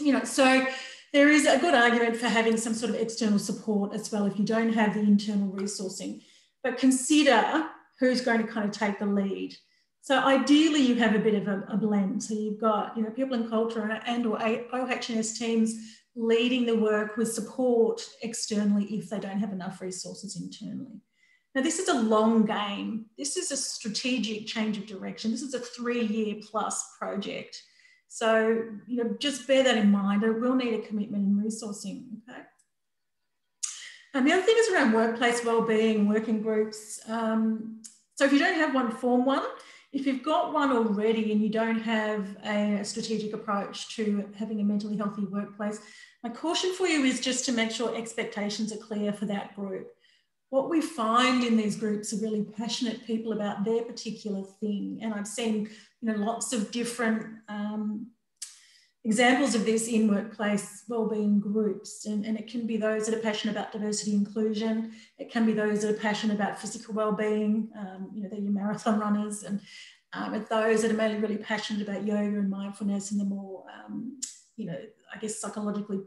You know, so there is a good argument for having some sort of external support as well if you don't have the internal resourcing. But consider who's going to kind of take the lead. So ideally you have a bit of a, a blend. So you've got, you know, people in culture and, and or O H and S teams leading the work with support externally if they don't have enough resources internally. Now this is a long game. This is a strategic change of direction. This is a three-year plus project. So, you know, just bear that in mind. It will need a commitment and resourcing, okay? And the other thing is around workplace wellbeing, working groups. Um, so if you don't have one, form one. If you've got one already and you don't have a strategic approach to having a mentally healthy workplace, my caution for you is just to make sure expectations are clear for that group. What we find in these groups are really passionate people about their particular thing. And I've seen, you know, lots of different um, examples of this in workplace wellbeing groups, and, and it can be those that are passionate about diversity inclusion, it can be those that are passionate about physical wellbeing, um, you know, they're your marathon runners, and um, it's those that are mainly really passionate about yoga and mindfulness and the more, um, you know, I guess psychologically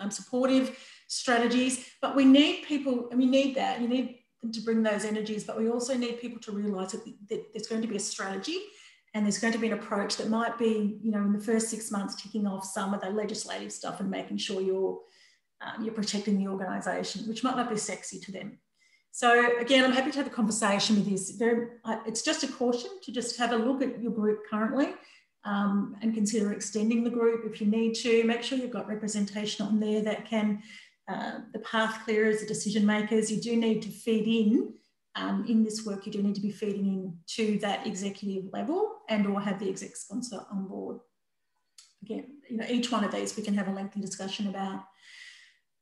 um, supportive strategies. But we need people, and we need that, you need them to bring those energies, but we also need people to realise that, that there's going to be a strategy. And there's going to be an approach that might be, you know, in the first six months, ticking off some of the legislative stuff and making sure you're, um, you're protecting the organisation, which might not be sexy to them. So again, I'm happy to have a conversation with this. Very, it's just a caution to just have a look at your group currently um, and consider extending the group if you need to. Make sure you've got representation on there that can, uh, the path clearers, the decision makers, you do need to feed in. Um, in this work, you do need to be feeding in to that executive level and or have the exec sponsor on board. Again, you know, each one of these we can have a lengthy discussion about.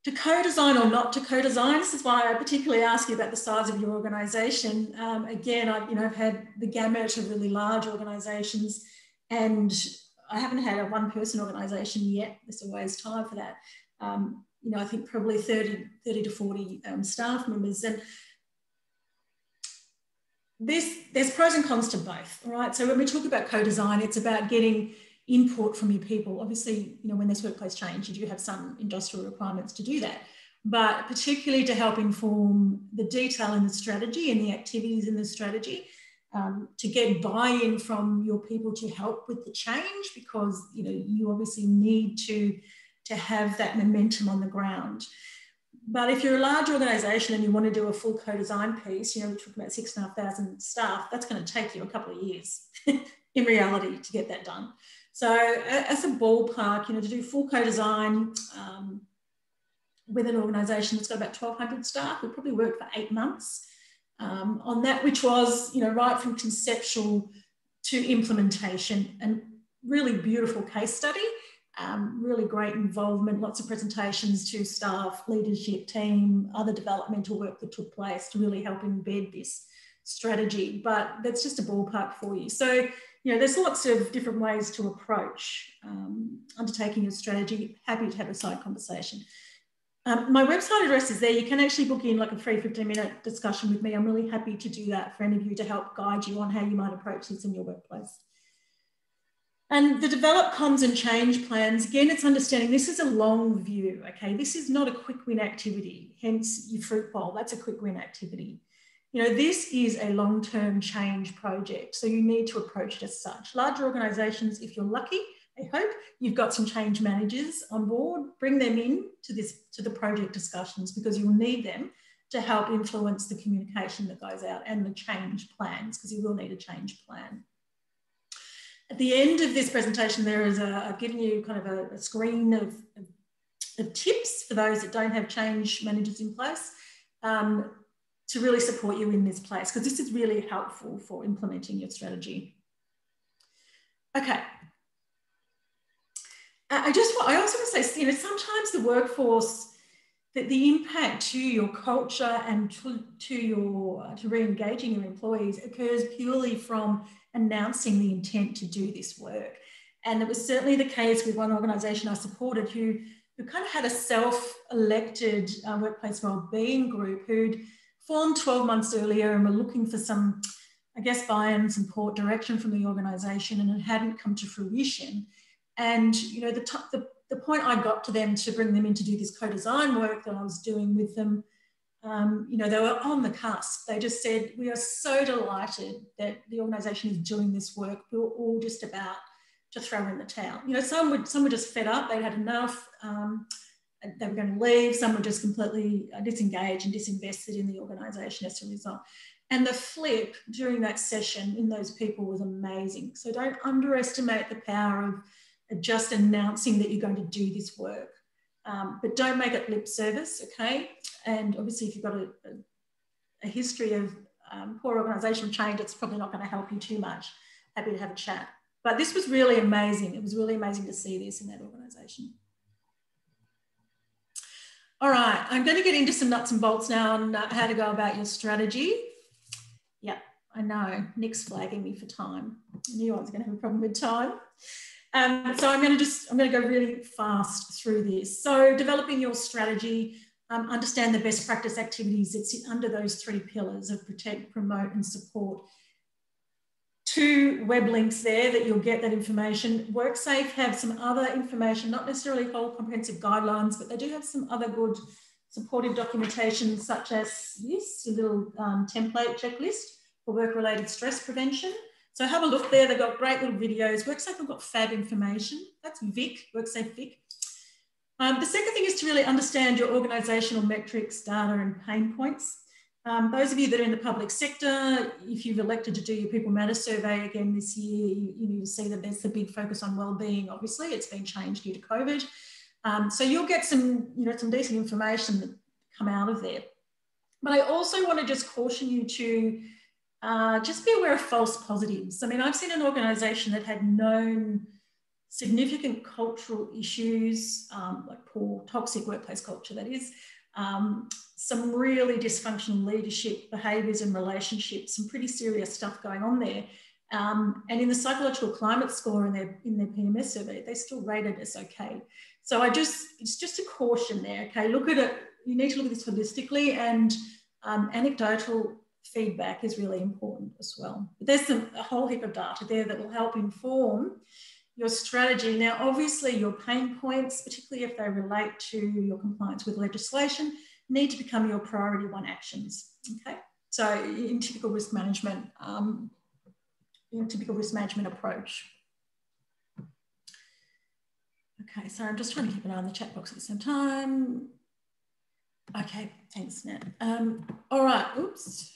To co-design or not to co-design, this is why I particularly ask you about the size of your organisation. Um, again, I've, you know, I've had the gamut of really large organisations, and I haven't had a one-person organisation yet. There's always time for that. Um, you know, I think probably thirty to forty um, staff members. And This, there's pros and cons to both, right? So when we talk about co-design, it's about getting input from your people. Obviously, you know, when there's workplace change, you do have some industrial requirements to do that, but particularly to help inform the detail in the strategy and the activities in the strategy, um, to get buy-in from your people to help with the change, because, you know, you obviously need to, to have that momentum on the ground. But if you're a large organisation and you want to do a full co-design piece, you know, we're talking about six and a half thousand staff, that's going to take you a couple of years in reality to get that done. So as a ballpark, you know, to do full co-design um, with an organisation that's got about twelve hundred staff, we probably worked for eight months um, on that, which was, you know, right from conceptual to implementation, and really beautiful case study. Um, really great involvement, lots of presentations to staff, leadership team, other developmental work that took place to really help embed this strategy. But that's just a ballpark for you. So, you know, there's lots of different ways to approach um, undertaking a strategy. Happy to have a side conversation. Um, my website address is there. You can actually book in like a free fifteen minute discussion with me. I'm really happy to do that for any of you to help guide you on how you might approach this in your workplace. And the develop comms and change plans, again, it's understanding this is a long view, okay? This is not a quick win activity, hence your fruit bowl, that's a quick win activity. You know, this is a long-term change project, so you need to approach it as such. Larger organisations, if you're lucky, I hope, you've got some change managers on board, bring them in to, this, to the project discussions, because you'll need them to help influence the communication that goes out and the change plans, because you will need a change plan. At the end of this presentation, there is a, I've given you kind of a, a screen of, of tips for those that don't have change managers in place um, to really support you in this place, because this is really helpful for implementing your strategy. Okay. I just want, I also want to say, you know, sometimes the workforce, that the impact to your culture and to, to your, to re-engaging your employees occurs purely from announcing the intent to do this work. And it was certainly the case with one organisation I supported who, who kind of had a self-elected uh, workplace wellbeing group who'd formed twelve months earlier and were looking for some, I guess, buy-in, support, direction from the organisation, and it hadn't come to fruition. And, you know, the, the, the point I got to them to bring them in to do this co-design work that I was doing with them, Um, you know, they were on the cusp. They just said, we are so delighted that the organisation is doing this work. We were all just about to throw in the towel. You know, some were, some were just fed up. They'd had enough. Um, they were going to leave. Some were just completely disengaged and disinvested in the organisation as a result. And the flip during that session in those people was amazing. So don't underestimate the power of just announcing that you're going to do this work. Um, but don't make it lip service, okay? And obviously if you've got a, a history of um, poor organisational change, it's probably not going to help you too much. Happy to have a chat. But this was really amazing. It was really amazing to see this in that organisation. All right, I'm going to get into some nuts and bolts now on how to go about your strategy. Yeah, I know, Nick's flagging me for time. I knew I was going to have a problem with time. Um, so I'm going to just, I'm going to go really fast through this. So developing your strategy, um, understand the best practice activities that sit under those three pillars of protect, promote and support. Two web links there that you'll get that information. WorkSafe have some other information, not necessarily whole comprehensive guidelines, but they do have some other good supportive documentation such as this, a little um, template checklist for work-related stress prevention. So have a look there. They've got great little videos. WorkSafe have got fab information. That's Vic, WorkSafe Vic. Um, the second thing is to really understand your organisational metrics, data and pain points. Um, those of you that are in the public sector, if you've elected to do your People Matter survey again this year, you, you need to see that there's a big focus on wellbeing. Obviously, it's been changed due to COVID. Um, so you'll get some, you know, some decent information that come out of there. But I also want to just caution you to Uh, just be aware of false positives. I mean, I've seen an organisation that had known significant cultural issues, um, like poor, toxic workplace culture, that is, um, some really dysfunctional leadership behaviours and relationships, some pretty serious stuff going on there. Um, and in the psychological climate score in their, in their P M S survey, they still rated as okay. So I just, it's just a caution there, okay? Look at it, you need to look at this holistically, and um, anecdotal feedback is really important as well. But there's some, a whole heap of data there that will help inform your strategy. Now, obviously, your pain points, particularly if they relate to your compliance with legislation, need to become your priority one actions. Okay, so in typical risk management, um, in typical risk management approach. Okay, so I'm just trying to keep an eye on the chat box at the same time. Okay, thanks, Nat. Um, all right, oops.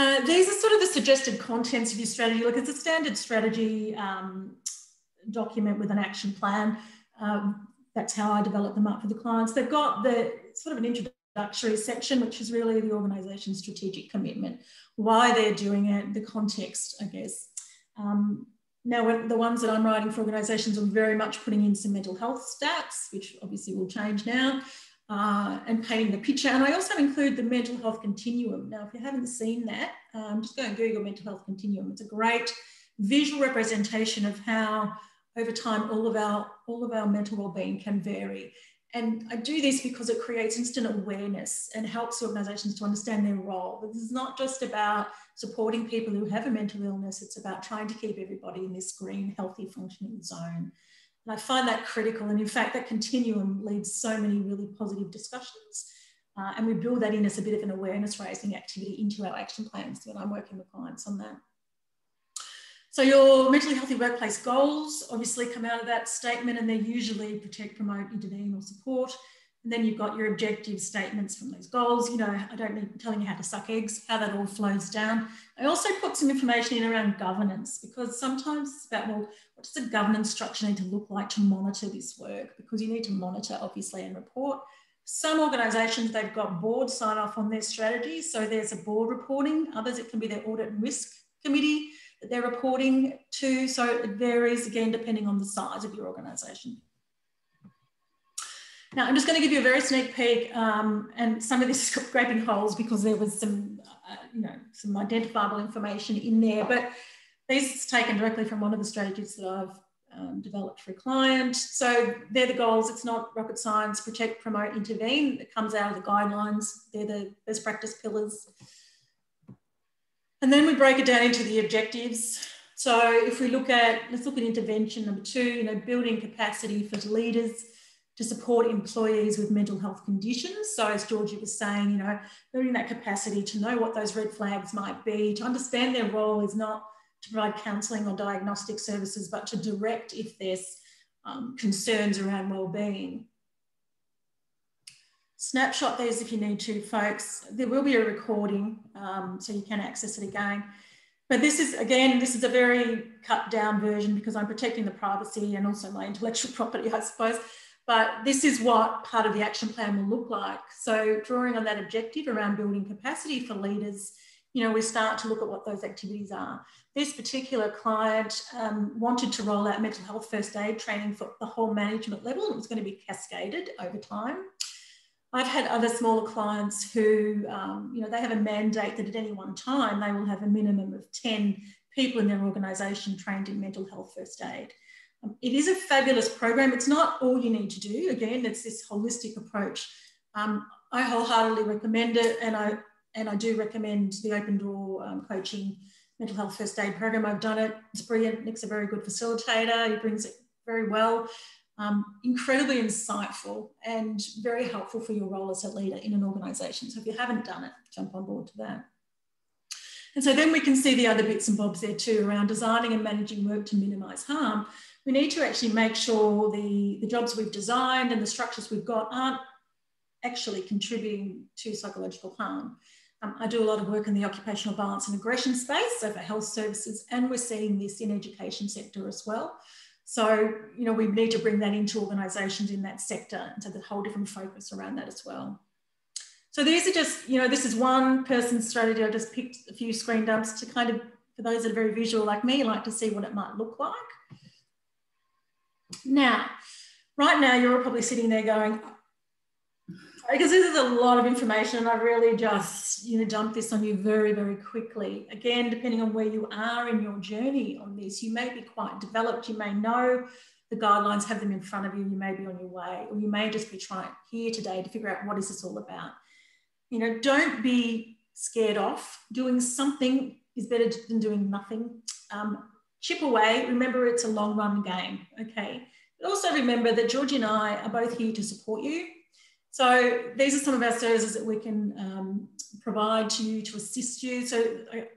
Uh, these are sort of the suggested contents of your strategy. Look, it's a standard strategy um, document with an action plan. Um, that's how I develop them up for the clients. They've got the sort of an introductory section, which is really the organisation's strategic commitment, why they're doing it, the context, I guess. Um, now, the ones that I'm writing for organisations are very much putting in some mental health stats, which obviously will change now. Uh, and painting the picture. And I also include the mental health continuum. Now, if you haven't seen that, um, just go and Google mental health continuum. It's a great visual representation of how over time all of our, all of our mental wellbeing can vary. And I do this because it creates instant awareness and helps organisations to understand their role. This is not just about supporting people who have a mental illness. It's about trying to keep everybody in this green, healthy, functioning zone. And I find that critical. And in fact, that continuum leads so many really positive discussions. Uh, and we build that in as a bit of an awareness raising activity into our action plans when I'm working with clients on that. So your mentally healthy workplace goals obviously come out of that statement, and they're usually protect, promote, intervene or support. And then you've got your objective statements from those goals. You know, I don't need telling you how to suck eggs, how that all flows down. I also put some information in around governance, because sometimes it's about, well, what does the governance structure need to look like to monitor this work? Because you need to monitor, obviously, and report. Some organisations, they've got board sign off on their strategy. So there's a board reporting. Others, it can be their audit and risk committee that they're reporting to. So it varies, again, depending on the size of your organisation. Now, I'm just going to give you a very sneak peek, um, and some of this is grabbing holes because there was some, uh, you know, some identifiable information in there, but these are taken directly from one of the strategies that I've um, developed for a client. So they're the goals. It's not rocket science. Protect, promote, intervene. It comes out of the guidelines. They're the best practice pillars. And then we break it down into the objectives. So if we look at, let's look at intervention number two, you know, building capacity for leaders to support employees with mental health conditions. So as Georgie was saying, you know, building that capacity to know what those red flags might be, to understand their role is not to provide counselling or diagnostic services, but to direct if there's um, concerns around wellbeing. Snapshot these if you need to, folks. There will be a recording, um, so you can access it again. But this is, again, this is a very cut down version because I'm protecting the privacy and also my intellectual property, I suppose. But this is what part of the action plan will look like. So drawing on that objective around building capacity for leaders, you know, we start to look at what those activities are. This particular client um, wanted to roll out mental health first aid training for the whole management level. It was going to be cascaded over time. I've had other smaller clients who, um, you know, they have a mandate that at any one time they will have a minimum of ten people in their organisation trained in mental health first aid. Um, it is a fabulous program. It's not all you need to do. Again, it's this holistic approach. Um, I wholeheartedly recommend it, and I and I do recommend the Open Door um, Coaching Mental Health First Aid Program. I've done it. It's brilliant. Nick's a very good facilitator. He brings it very well. Um, incredibly insightful and very helpful for your role as a leader in an organisation. So if you haven't done it, jump on board to that. And so then we can see the other bits and bobs there too around designing and managing work to minimise harm. We need to actually make sure the, the jobs we've designed and the structures we've got aren't actually contributing to psychological harm. Um, I do a lot of work in the occupational violence and aggression space, so for health services, and we're seeing this in education sector as well. So, you know, we need to bring that into organisations in that sector, and so there's a whole different focus around that as well. So these are just, you know, this is one person's strategy. I just picked a few screen dumps to kind of, for those that are very visual like me, like to see what it might look like. Now, right now, you're all probably sitting there going, because this is a lot of information, and I really just, you know, dumped this on you very, very quickly. Again, depending on where you are in your journey on this, you may be quite developed, you may know the guidelines, have them in front of you, you may be on your way, or you may just be trying here today to figure out what is this all about. You know, don't be scared off. Doing something is better than doing nothing. Um, chip away. Remember, it's a long run game, okay? But also remember that Georgie and I are both here to support you. So these are some of our services that we can um, provide to you to assist you. So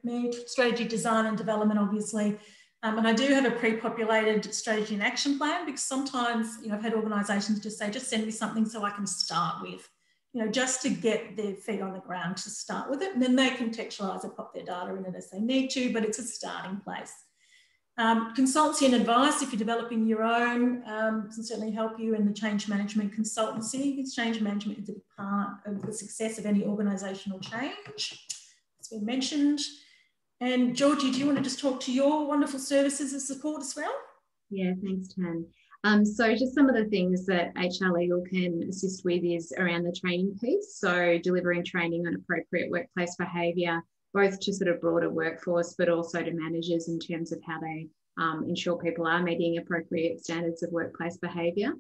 me, strategy design and development, obviously. Um, and I do have a pre-populated strategy and action plan, because sometimes, you know, I've had organisations just say, just send me something so I can start with, you know, just to get their feet on the ground to start with it. And then they contextualise and pop their data in it as they need to, but it's a starting place. Um, consultancy and advice, if you're developing your own, um, can certainly help you in the change management consultancy. Because change management is a big part of the success of any organisational change, as we mentioned. And Georgie, do you want to just talk to your wonderful services and support as well? Yeah, thanks, Tan. Um, so just some of the things that H R Legal can assist with is around the training piece. So delivering training on appropriate workplace behaviour, both to sort of broader workforce, but also to managers in terms of how they um, ensure people are meeting appropriate standards of workplace behaviour,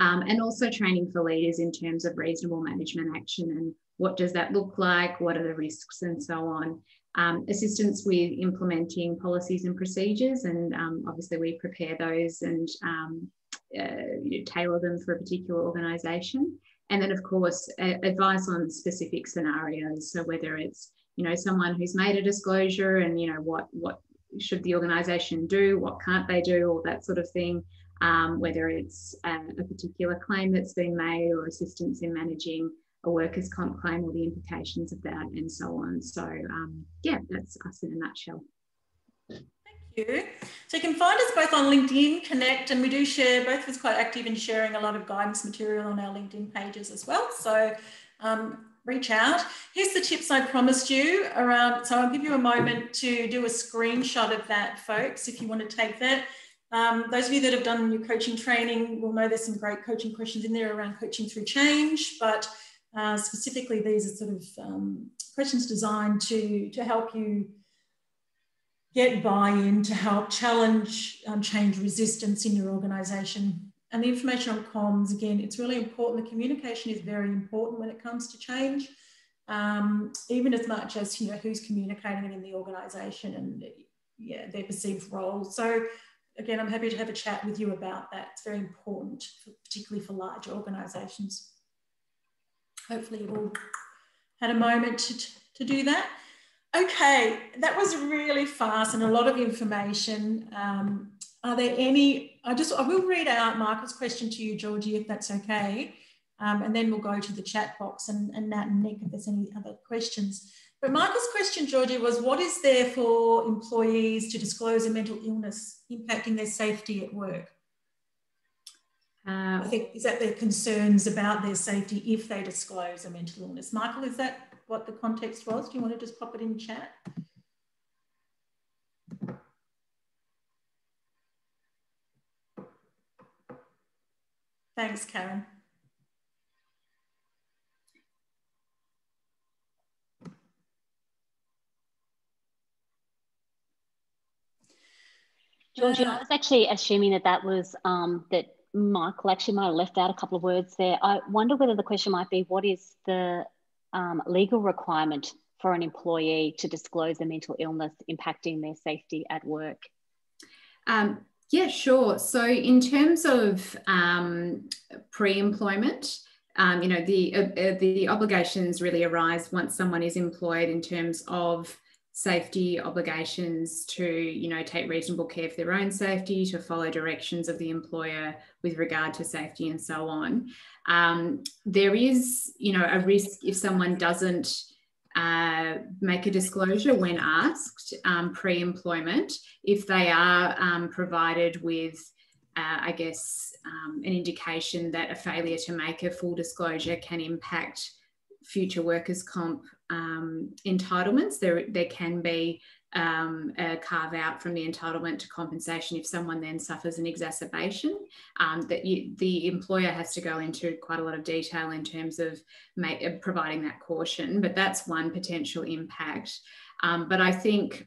um, and also training for leaders in terms of reasonable management action and what does that look like, what are the risks and so on. Um, assistance with implementing policies and procedures, and um, obviously we prepare those and um, uh, you know, tailor them for a particular organisation. And then of course, uh, advice on specific scenarios. So whether it's, you know, someone who's made a disclosure and, you know, what, what should the organisation do, what can't they do, all that sort of thing, um, whether it's a, a particular claim that's been made or assistance in managing a workers' comp claim or the implications of that and so on. So, um, yeah, that's us in a nutshell. Thank you. So you can find us both on LinkedIn, Connect, and we do share, both of us quite active in sharing a lot of guidance material on our LinkedIn pages as well. So, um, reach out. Here's the tips I promised you around, so I'll give you a moment to do a screenshot of that, folks, if you want to take that. Um, those of you that have done your coaching training will know there's some great coaching questions in there around coaching through change, but uh, specifically these are sort of um, questions designed to, to help you get buy-in, to help challenge um, change resistance in your organisation. And the information on comms, again, it's really important. The communication is very important when it comes to change, um, even as much as, you know, who's communicating it in the organisation and, yeah, their perceived role. So, again, I'm happy to have a chat with you about that. It's very important, particularly for large organisations. Hopefully you've all had a moment to, to do that. Okay, that was really fast and a lot of information. Um, Are there any, I just, I will read out Michael's question to you, Georgie, if that's okay. Um, and then we'll go to the chat box and, and Nat and Nick if there's any other questions. But Michael's question, Georgie, was what is there for employees to disclose a mental illness impacting their safety at work? Um, I think, is that their concerns about their safety if they disclose a mental illness? Michael, is that what the context was? Do you want to just pop it in chat? Thanks, Karen. Georgie, I was actually assuming that that was, um, that Michael actually might have left out a couple of words there. I wonder whether the question might be, what is the um, legal requirement for an employee to disclose a mental illness impacting their safety at work? Um, yeah, sure. So in terms of um, pre-employment, um, you know, the, uh, the obligations really arise once someone is employed in terms of safety obligations to, you know, take reasonable care for their own safety, to follow directions of the employer with regard to safety and so on. Um, there is, you know, a risk if someone doesn't uh, make a disclosure when asked um, pre-employment, if they are um, provided with, uh, I guess, um, an indication that a failure to make a full disclosure can impact future workers' comp um, entitlements. There, there can be um, a carve out from the entitlement to compensation if someone then suffers an exacerbation. Um, that you, the employer has to go into quite a lot of detail in terms of make, uh, providing that caution, but that's one potential impact. Um, but I think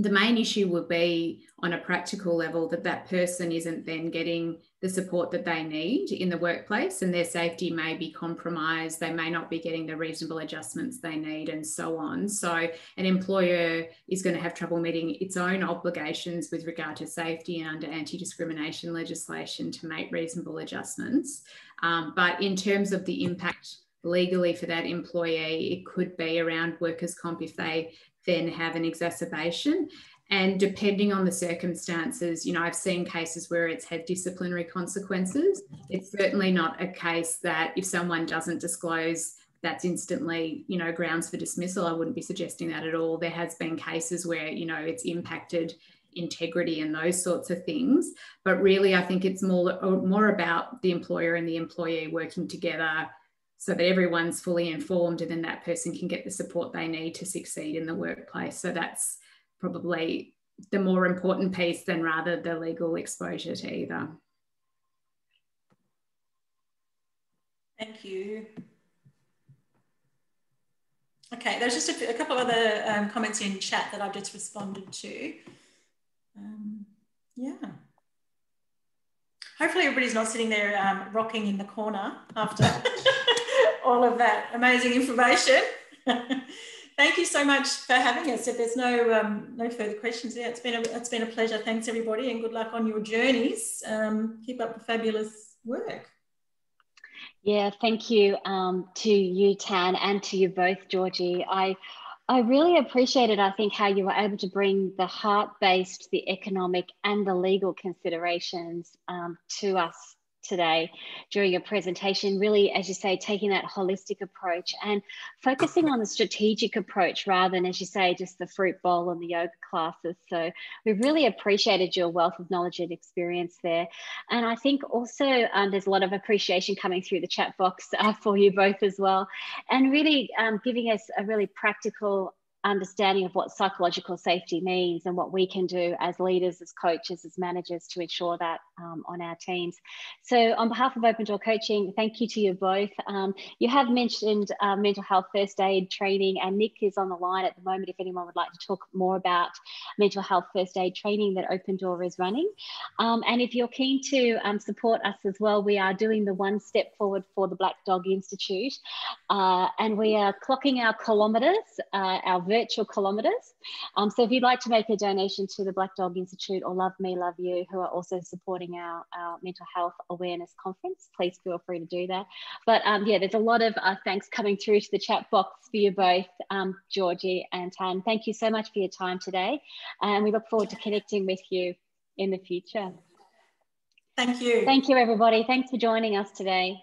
the main issue will be on a practical level that that person isn't then getting the support that they need in the workplace, and their safety may be compromised. They may not be getting the reasonable adjustments they need and so on. So an employer is going to have trouble meeting its own obligations with regard to safety and under anti-discrimination legislation to make reasonable adjustments. Um, but in terms of the impact legally for that employee, it could be around workers' comp if they then have an exacerbation. And depending on the circumstances, you know, I've seen cases where it's had disciplinary consequences. It's certainly not a case that if someone doesn't disclose, that's instantly, you know, grounds for dismissal. I wouldn't be suggesting that at all. There has been cases where, you know, it's impacted integrity and those sorts of things. But really, I think it's more, more about the employer and the employee working together so that everyone's fully informed, and then that person can get the support they need to succeed in the workplace. So that's probably the more important piece than rather the legal exposure to either. Thank you. Okay, there's just a, a couple of other um, comments in chat that I've just responded to. Um, yeah. Hopefully everybody's not sitting there um, rocking in the corner after all of that amazing information. Thank you so much for having us. If there's no um, no further questions, yeah, it's been a, it's been a pleasure. Thanks everybody, and good luck on your journeys. Um, keep up the fabulous work. Yeah, thank you um, to you, Tan, and to you both, Georgie. I I really appreciated, I think, how you were able to bring the heart-based, the economic, and the legal considerations um, to us today during your presentation, really, as you say, taking that holistic approach and focusing on the strategic approach rather than, as you say, just the fruit bowl and the yoga classes. So we really appreciated your wealth of knowledge and experience there. And I think also um, there's a lot of appreciation coming through the chat box uh, for you both as well, and really um, giving us a really practical understanding of what psychological safety means and what we can do as leaders, as coaches, as managers to ensure that um, on our teams. So on behalf of Open Door Coaching, thank you to you both. Um, you have mentioned uh, mental health first aid training, and Nick is on the line at the moment if anyone would like to talk more about mental health first aid training that Open Door is running. Um, and if you're keen to um, support us as well, we are doing the One Step Forward for the Black Dog Institute, uh, and we are clocking our kilometres, uh, our virtual kilometres. Um, so if you'd like to make a donation to the Black Dog Institute or Love Me, Love You, who are also supporting our, our mental health awareness conference, please feel free to do that. But um, yeah, there's a lot of uh, thanks coming through to the chat box for you both, um, Georgie and Tan. Thank you so much for your time today. And we look forward to connecting with you in the future. Thank you. Thank you, everybody. Thanks for joining us today.